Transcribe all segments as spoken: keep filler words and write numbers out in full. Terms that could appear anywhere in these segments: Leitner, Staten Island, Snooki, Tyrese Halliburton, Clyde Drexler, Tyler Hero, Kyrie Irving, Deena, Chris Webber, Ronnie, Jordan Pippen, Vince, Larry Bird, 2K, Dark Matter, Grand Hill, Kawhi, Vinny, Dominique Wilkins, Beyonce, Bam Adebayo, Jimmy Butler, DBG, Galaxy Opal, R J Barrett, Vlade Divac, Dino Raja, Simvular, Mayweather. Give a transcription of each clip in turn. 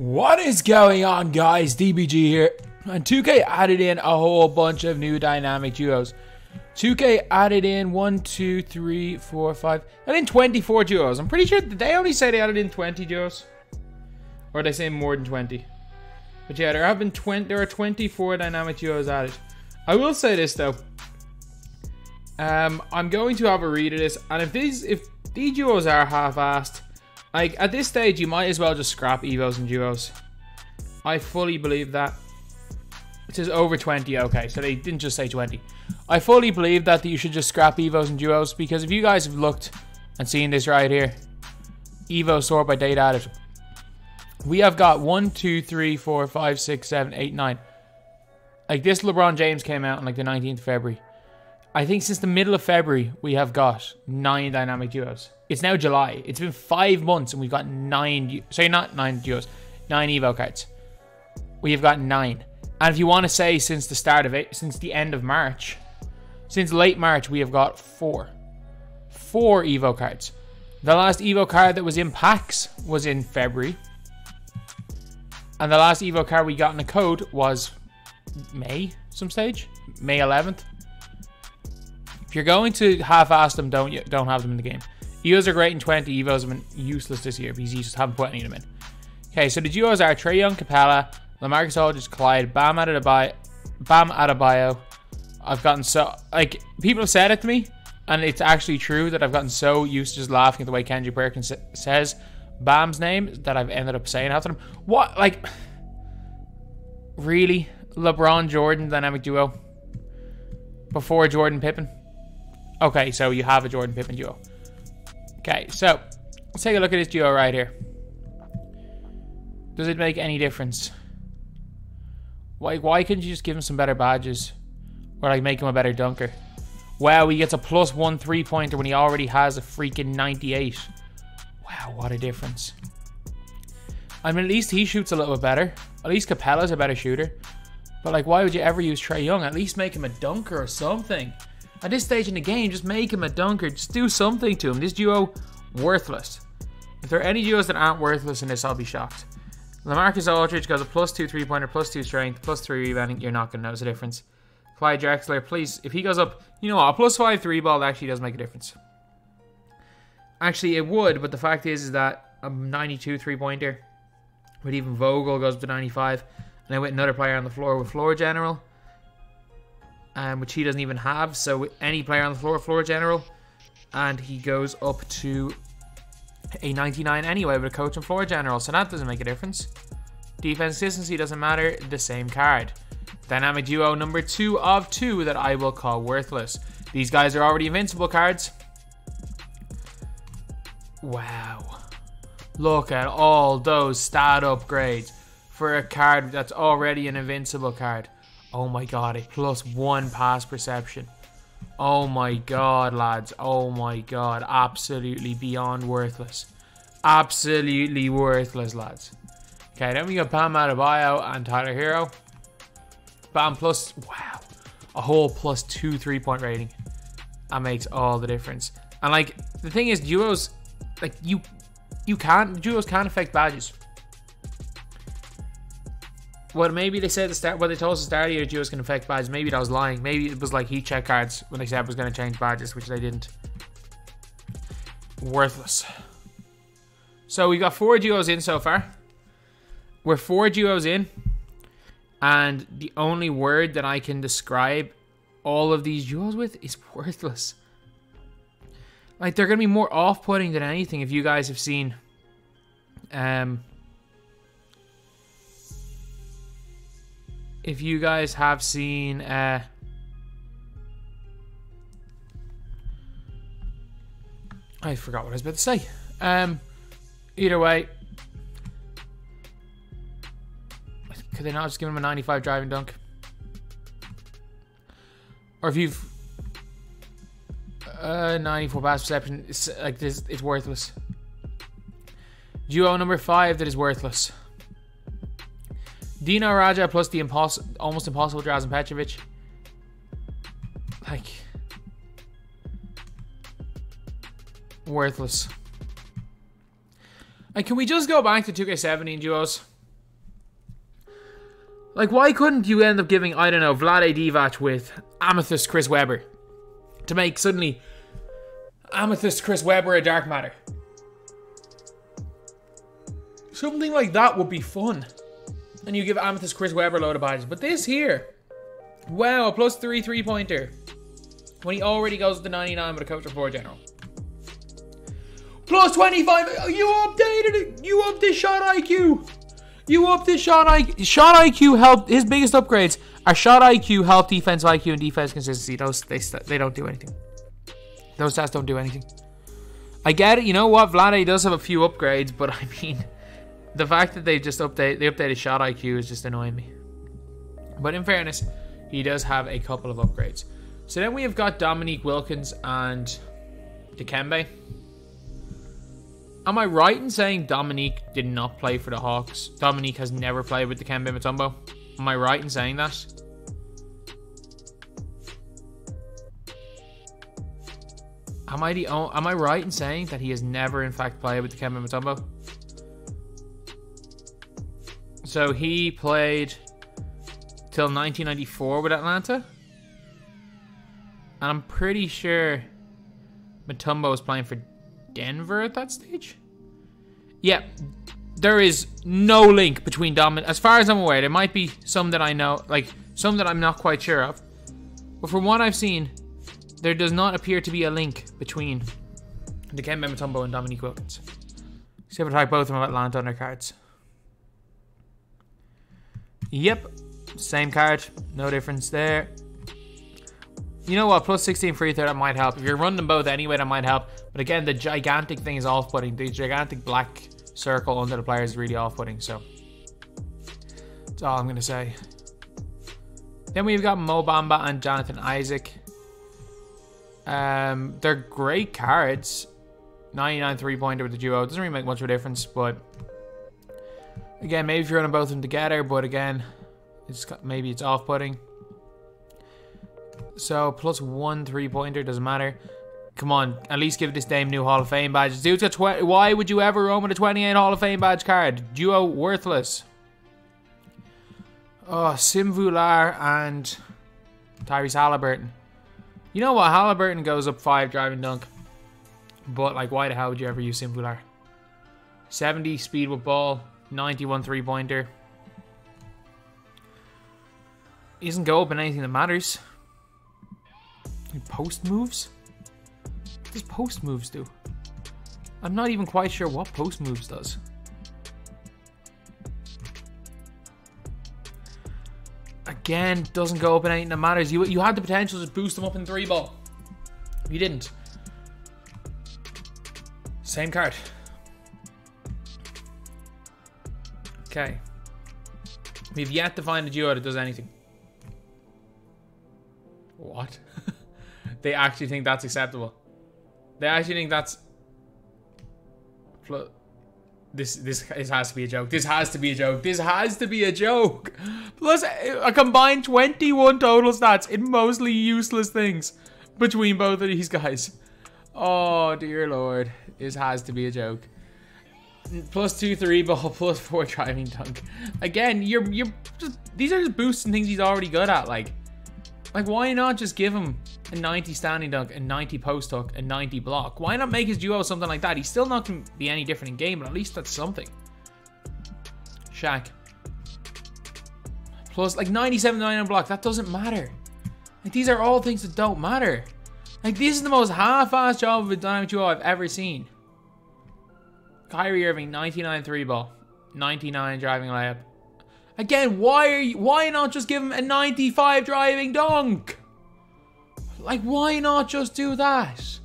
What is going on, guys? D B G here, and two K added in a whole bunch of new dynamic duos. two K added in one, two, three, four, five, and then twenty-four duos. I'm pretty sure they only say they added in twenty duos, or they say more than twenty. But yeah, there have been twenty. There are twenty-four dynamic duos added. I will say this though. Um, I'm going to have a read of this, and if these if these duos are half-assed, like at this stage, you might as well just scrap evos and duos. I fully believe that. It says over twenty, okay, so they didn't just say twenty. I fully believe that, that you should just scrap evos and duos, because if you guys have looked and seen this right here, evo sort by date added, we have got one, two, three, four, five, six, seven, eight, nine. Like this LeBron James came out on like the nineteenth of February. I think since the middle of February, we have got nine dynamic duos. It's now July. It's been five months and we've got nine, sorry, not nine duos, nine evo cards. We have got nine. And if you want to say since the start of it, since the end of March, since late March, we have got four. Four evo cards. The last evo card that was in packs was in February. And the last evo card we got in a code was May, some stage, May eleventh. If you're going to half-ass them, don't you don't have them in the game. Evos are great in twenty. Evos have been useless this year because you just haven't put any of them in. Okay, so the duos are Trae Young, Capella, LaMarcus Aldridge, Clyde, Bam Adebayo. Bam Adebayo. I've gotten so like people have said it to me, and it's actually true that I've gotten so used to just laughing at the way Kenji Perkins says Bam's name that I've ended up saying after him. What, like, really? LeBron Jordan dynamic duo before Jordan Pippen. Okay, so you have a Jordan Pippen duo. Okay, so let's take a look at this duo right here. Does it make any difference? Why why couldn't you just give him some better badges? Or like make him a better dunker? Wow, he gets a plus one three pointer when he already has a freaking ninety-eight. Wow, what a difference. I mean, at least he shoots a little bit better. At least Capella's a better shooter. But like, why would you ever use Trae Young? At least make him a dunker or something. At this stage in the game, just make him a dunker. Just do something to him. This duo, worthless. If there are any duos that aren't worthless in this, I'll be shocked. LaMarcus Aldridge goes a plus two three-pointer, plus two strength, plus three rebounding. You're not going to notice a difference. Clyde Drexler, please, if he goes up, you know what, a plus five three-ball actually does make a difference. Actually, it would, but the fact is, is that a ninety-two three-pointer, but even Vogel goes up to ninety-five, and then with another player on the floor with Floor General, Um, which he doesn't even have, so any player on the floor, floor general, and he goes up to a ninety-nine anyway with a coach and floor general, so that doesn't make a difference. Defense consistency doesn't matter, the same card. Dynamic duo number two of two that I will call worthless. These guys are already invincible cards. Wow. Look at all those stat upgrades for a card that's already an invincible card. Oh my god, a plus one pass perception. Oh my god, lads. Oh my god. Absolutely beyond worthless. Absolutely worthless, lads. Okay, then we got Bam Adebayo and Tyler Hero. Bam plus, wow. A whole plus two three-point rating. That makes all the difference. And like, the thing is, duos, like, you, you can't, duos can't affect badges. Well, maybe they said the start, well, they told us the start of your duos can affect badges. Maybe that was lying. Maybe it was like heat check cards when they said it was going to change badges, which they didn't. Worthless. So we've got four duos in so far. We're four duos in. And the only word that I can describe all of these duos with is worthless. Like, they're going to be more off-putting than anything if you guys have seen... Um... If you guys have seen, uh, I forgot what I was about to say. Um, either way, could they not just give him a ninety-five driving dunk? Or if you've uh, ninety-four pass perception, it's like this, it's worthless. Duo number five that is worthless. Dino Raja plus the impossible, almost impossible Drazen Petrovic. Like, worthless. Like, can we just go back to two K seventeen duos? Like, why couldn't you end up giving, I don't know, Vlade Divac with Amethyst Chris Webber to make suddenly Amethyst Chris Webber a dark matter? Something like that would be fun. And you give Amethyst Chris Webber a load of badges. But this here, wow, plus three three-pointer. When he already goes with the ninety-nine with a coach or four general. Plus twenty-five, you updated it. You upped his shot I Q. You upped his shot I Q. Shot I Q helped, his biggest upgrades are shot I Q, health, defense I Q, and defense consistency. Those, they, they don't do anything. Those stats don't do anything. I get it. You know what? Vlade does have a few upgrades, but I mean, the fact that they just update, they updated shot I Q is just annoying me. But in fairness, he does have a couple of upgrades. So then we have got Dominique Wilkins and Dikembe. Am I right in saying Dominique did not play for the Hawks? Dominique has never played with Dikembe Mutombo. Am I right in saying that? Am I the only, am I right in saying that he has never in fact played with Dikembe Mutombo? So he played till nineteen ninety-four with Atlanta. And I'm pretty sure Mutombo was playing for Denver at that stage. Yeah, there is no link between Dominic. As far as I'm aware, there might be some that I know, like some that I'm not quite sure of. But from what I've seen, there does not appear to be a link between Dikembe Mutombo and Dominique Wilkins. Except for the fact both of them have Atlanta on their cards. Yep, same card, no difference there. You know what, plus sixteen free throw, that might help. If you're running them both anyway, that might help. But again, the gigantic thing is off-putting. The gigantic black circle under the player is really off-putting, so. That's all I'm going to say. Then we've got Mo Bamba and Jonathan Isaac. Um, they're great cards. ninety-nine three-pointer with the duo. Doesn't really make much of a difference, but. Again, maybe if you're running both of them together, but again, it's maybe it's off-putting. So, plus one three-pointer, doesn't matter. Come on, at least give this Dame new Hall of Fame badge. Dude's got twenty. Why would you ever own with a twenty-eight Hall of Fame badge card? Duo, worthless. Oh, Simvular and Tyrese Halliburton. You know what? Halliburton goes up five, driving dunk. But, like, why the hell would you ever use Simvular? seventy speed with ball, ninety-one three-pointer. He doesn't go up in anything that matters. Post moves? What does post moves do? I'm not even quite sure what post moves does. Again, doesn't go up in anything that matters. You, you had the potential to boost them up in three ball. You didn't. Same card. Okay. We've yet to find a duo that does anything. What? They actually think that's acceptable. They actually think that's. This this this has to be a joke. This has to be a joke. This has to be a joke. Plus a combined twenty-one total stats in mostly useless things between both of these guys. Oh dear lord, this has to be a joke. Plus two three ball, plus four driving dunk. Again, you're you're just, these are just boosts and things he's already good at. Like, like why not just give him a ninety standing dunk, a ninety post hook, a ninety block? Why not make his duo something like that? He's still not going to be any different in game, but at least that's something. Shaq. Plus, like, ninety-seven ninety-nine block. That doesn't matter. Like, these are all things that don't matter. Like, this is the most half-assed job of a dynamic duo I've ever seen. Kyrie Irving, ninety-nine three ball. ninety-nine driving layup. Again, why are you, why not just give him a ninety-five driving dunk? Like, why not just do that?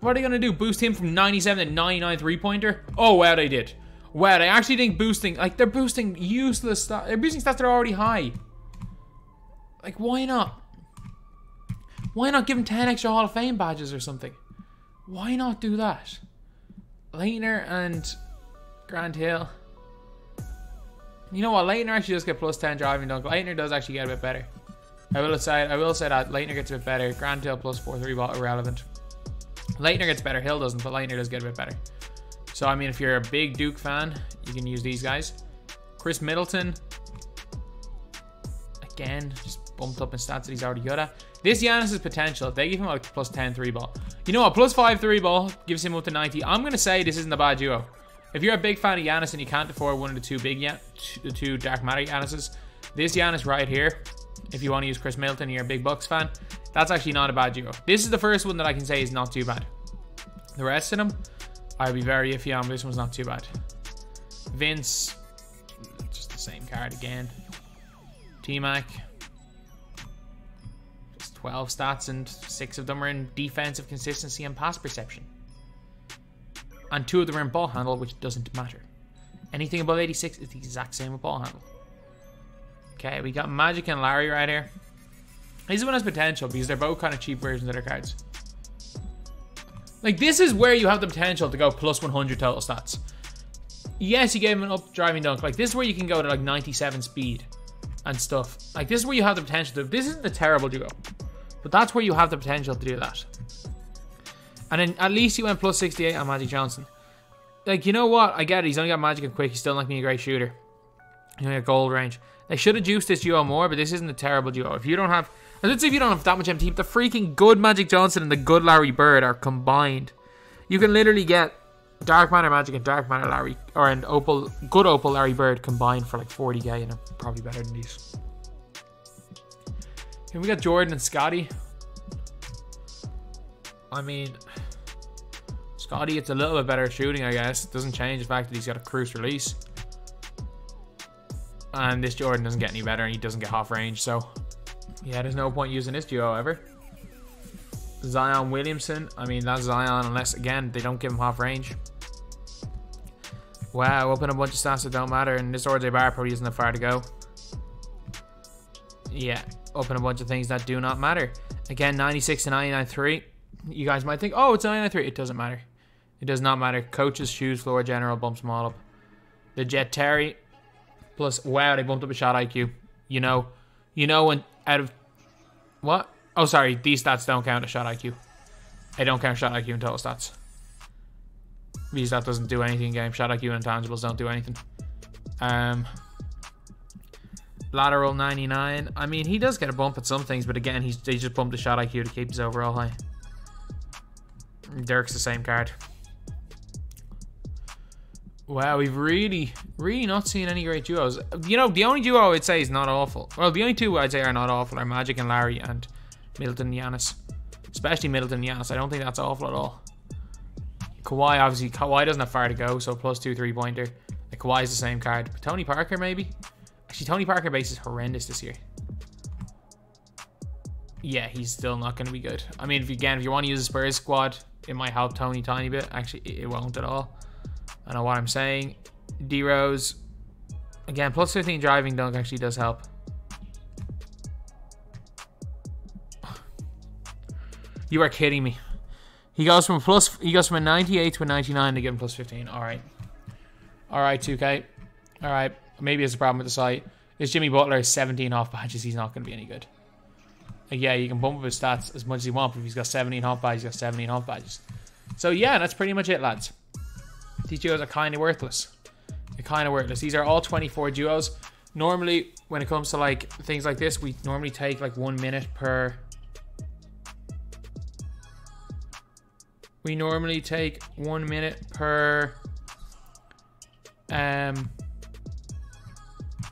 What are they going to do? Boost him from ninety-seven to ninety-nine three-pointer? Oh, wow, they did. Wow, they actually think boosting... Like, they're boosting useless stuff. They're boosting stats that are already high. Like, why not? Why not give him ten extra Hall of Fame badges or something? Why not do that? Leitner and Grand Hill. You know what? Leitner actually does get plus ten driving dunk. Leitner does actually get a bit better. I will say I will say that Leitner gets a bit better. Grand Hill plus four three ball irrelevant. Leitner gets better. Hill doesn't, but Leitner does get a bit better. So I mean, if you're a big Duke fan, you can use these guys. Chris Middleton again, just bumped up in stats that he's already good at. This Giannis' potential, if they give him a plus ten three ball, you know what, plus five three ball gives him up to ninety. I'm going to say this isn't a bad duo. If you're a big fan of Giannis and you can't afford one of the two big, the two Dark Matter Giannis's, this Giannis right here, if you want to use Chris Middleton, you're a big Bucks fan, that's actually not a bad duo. This is the first one that I can say is not too bad. The rest of them, I'll be very iffy on, but this one's not too bad. Vince, just the same card again. T Mac, just twelve stats and six of them are in defensive consistency and pass perception. And two of them are in ball handle, which doesn't matter. Anything above eighty-six is the exact same with ball handle. Okay, we got Magic and Larry right here. This one has potential because they're both kind of cheap versions of their cards. Like, this is where you have the potential to go plus one hundred total stats. Yes, you gave him an up driving dunk. Like, this is where you can go to like ninety-seven speed and stuff. Like, this is where you have the potential to. This isn't a terrible duo, but that's where you have the potential to do that. And then at least he went plus sixty-eight on Magic Johnson. Like, you know what? I get it. He's only got Magic and Quick. He's still not being a great shooter. You know, goal range. They should have juiced this duo more, but this isn't a terrible duo. If you don't have, and let's say if you don't have that much M T, the freaking good Magic Johnson and the good Larry Bird are combined. You can literally get Dark Matter Magic and Dark Matter Larry, or an Opal, good Opal Larry Bird combined for like forty K, and they're probably better than these. And we got Jordan and Scotty. I mean, Scotty, it's a little bit better shooting, I guess. It doesn't change the fact that he's got a cruise release. And this Jordan doesn't get any better, and he doesn't get half range, so yeah, there's no point using this duo ever. Zion Williamson, I mean, that's Zion, unless, again, they don't give him half range. Wow, open a bunch of stats that don't matter, and this R J Barrett probably isn't that far to go. Yeah, open a bunch of things that do not matter. Again, ninety-six to ninety-nine three. You guys might think, oh, it's ninety-nine three. It doesn't matter. It does not matter. Coaches, shoes, floor, general, bumps them all up. The Jet Terry, plus, wow, they bumped up a shot I Q. You know, you know when out of, what? Oh, sorry, these stats don't count a shot I Q. They don't count shot I Q and total stats. Because that doesn't do anything in game. Shot I Q and intangibles don't do anything. Um, lateral ninety-nine. I mean, he does get a bump at some things, but again, he's, they just bumped a shot I Q to keep his overall high. Dirk's the same card. Wow, we've really, really not seen any great duos. You know, the only duo I'd say is not awful. Well, the only two I'd say are not awful are Magic and Larry and Middleton and Giannis. Especially Middleton and Giannis. I don't think that's awful at all. Kawhi, obviously, Kawhi doesn't have far to go, so plus two three-pointer. Like, Kawhi's the same card. But Tony Parker, maybe? Actually, Tony Parker base is horrendous this year. Yeah, he's still not going to be good. I mean, if you, again, if you want to use the Spurs squad, it might help Tony tiny bit. Actually, it won't at all. I know what I'm saying. D-Rose. Again, plus fifteen driving dunk actually does help. You are kidding me. He goes from plus, he goes from a ninety-eight to a ninety-nine to give him plus fifteen. All right. All right, two K. All right. Maybe it's a problem with the site. This Jimmy Butler is seventeen off badges. He's not going to be any good. Like, yeah, you can bump up his stats as much as you want, but if he's got seventeen half badges, he's got seventeen half badges. So, yeah, that's pretty much it, lads. These duos are kind of worthless. They're kind of worthless. These are all twenty-four duos. Normally, when it comes to, like, things like this, we normally take, like, one minute per... We normally take one minute per... Um...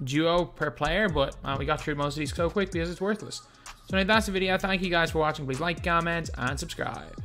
duo per player, but uh, we got through most of these so quick because it's worthless. So anyway, that's the video. Thank you guys for watching. Please like, comment, and subscribe.